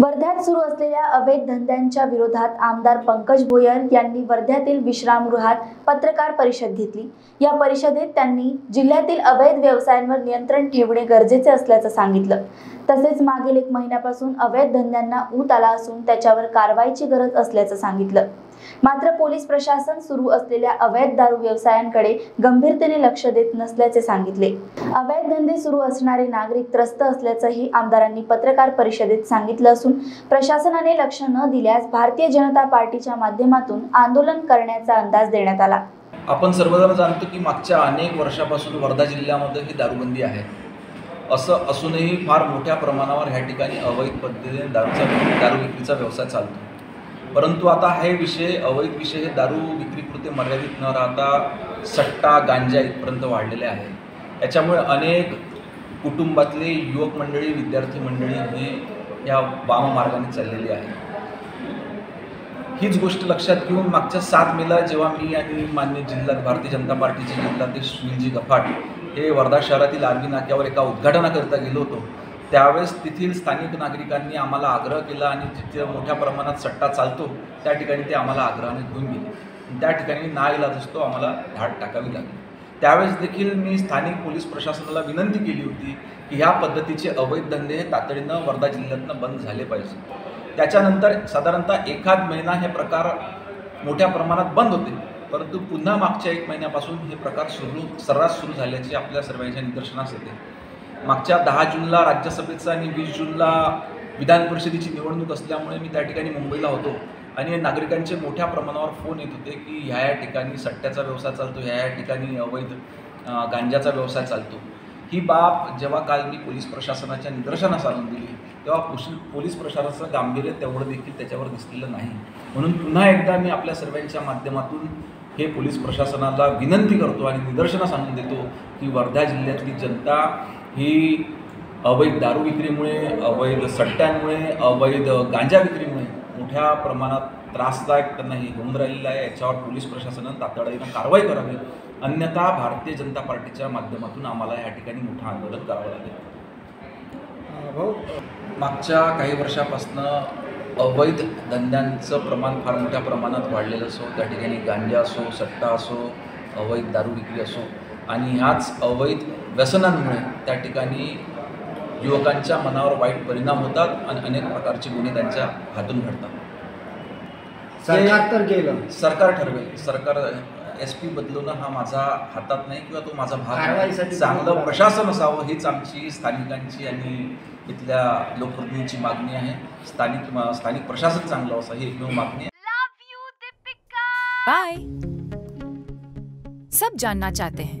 वर्ध्यात सुरू असलेल्या अवैध धंद्यांच्या विरोधात आमदार पंकज भोयर यांनी वर्ध्यातील विश्रामगृहात पत्रकार परिषद घेतली। या परिषदेत त्यांनी जिल्ह्यातील अवैध व्यवसायांवर नियंत्रण ठेवणे गरजेचे असल्याचे सांगितलं। तसेच मागील एक महिन्यापासून अवैध धंद्यांना ऊत आला असून त्याच्यावर कारवाईची गरज असल्याचे सांगितलं। मात्र पोलीस प्रशासन सुरू असलेल्या अवैध दारू व्यवसायांकडे गंभीरतेने लक्ष देत नसल्याचे सांगितले। अवैध धंदे सुरू असणारे नागरिक त्रस्त असल्याचेही आमदारांनी पत्रकार परिषदेत सांगितले असून प्रशासनाने लक्ष न दिल्यास भारतीय जनता पार्टीच्या माध्यमातून आंदोलन करण्याचा अंदाज देण्यात आला। आपण सर्वजण जाणतो की मागच्या अनेक वर्षापासून वर्धा जिल्ह्यामध्ये ही दारूबंदी आहे। असं असूनही फार मोठ्या प्रमाणावर या ठिकाणी अवैध पद्धतीने दारू विक्रीचा व्यवसाय चालतो। परंतु आता हे विषय अवैध विषय दारू विक्रीपुरते मर्यादित न राहता सट्टा गांजा इथपर्यंत वाढलेले आहे। याच्यामुळे अनेक कुटुंबातले युवक मंडळी विद्यार्थी मंडळी हे या वाम मार्गाने चाललेली आहे। हीच गोष्ट लक्षात घेऊन मागच्या 7 मेला जेव्हा मी आणि मान्य जिल्ह्यात भारतीय जनता पार्टीचे जिल्हाध्यक्ष सुरुचि हे वर्धा शहरातील आर्वी नाक्यावर एका उद्घाटनाकरिता गेलो होतो, त्यावेळेस तेथील स्थानिक नागरिकांनी आम्हाला आग्रह केला आणि जिथे मोठ्या प्रमाणात सट्टा चालतो त्या ठिकाणी ते आम्हाला आग्रहाने घेऊन गेले। त्या ठिकाणी नाईलाज असतो आम्हाला धाड टाकावी लागली। त्यावेळेस देखील मी स्थानिक पोलीस प्रशासनाला विनंती केली होती की ह्या पद्धतीचे अवैध धंदे हे तातडीनं वर्धा जिल्ह्यातनं बंद झाले पाहिजे। त्याच्यानंतर साधारणतः एखाद महिना हे प्रकार मोठ्या प्रमाणात बंद होते, परंतु पुन्हा मागच्या 1 महिन्यापासून हे प्रकार सर्रास सुरू झाल्याचे आपल्या सर्वांच्या निदर्शनास येते। मागच्या 10 जूनला राज्यसभेचा आणि 20 जूनला विधान परिषदेची निवडणूक असल्यामुळे मी त्या ठिकाणी मुंबईला होतो आणि नागरिकांचे मोठ्या प्रमाणावर फोन येत होते की ह्या ठिकाणी सट्ट्याचा व्यवसाय चालतो, ह्या ठिकाणी अवैध गांजाचा व्यवसाय चालतो। ही बाब जेव्हा काल मी पोलीस प्रशासनाच्या निदर्शनास आणून दिली तेव्हा पोलीस प्रशासनाचं गांभीर्य तेवढं देखील त्याच्यावर दिसलेलं नाही। म्हणून पुन्हा एकदा मी आपल्या सर्वांच्या माध्यमातून हे पोलीस प्रशासनाला विनंती करतो आणि निदर्शनास आणून देतो की वर्धा जिल्ह्यातली जनता ही अवैध दारू विक्रीमुळे, अवैध सट्ट्यांमुळे, अवैध गांजा विक्रीमुळे मोठ्या प्रमाणात त्रासदायक त्यांना हे होऊन राहिलेलं आहे। याच्यावर पोलीस प्रशासनानं तातडीनं कारवाई करावी, अन्यथा भारतीय जनता पार्टीच्या माध्यमातून आम्हाला या ठिकाणी मोठं आंदोलन करावं लागेल। भाऊ मागच्या काही वर्षापासून अवैध धंद्यांचं प्रमाण फार मोठ्या प्रमाणात वाढलेलं असो, त्या ठिकाणी गांजा असो, सट्टा असो, अवैध दारू विक्री असो आणि ह्याच अवैध व्यसनांमुळे त्या ठिकाणी युवकांच्या मनावर वाईट परिणाम होतात आणि अनेक प्रकारचे गुन्हे त्यांच्या हातून घडतात। सरकार ठरवेल, सरकार SP बदलवणं हा माझा हातात नाही किंवा तो माझा भाग नाही। चांगलं प्रशासन असावं हीच आमची स्थानिकांची आणि इथल्या लोकप्रतिनिधींची मागणी आहे। स्थानिक प्रशासन चांगलं असावं ही एकमेव मागणी आहे। बाय सब जानना चाहते हैं,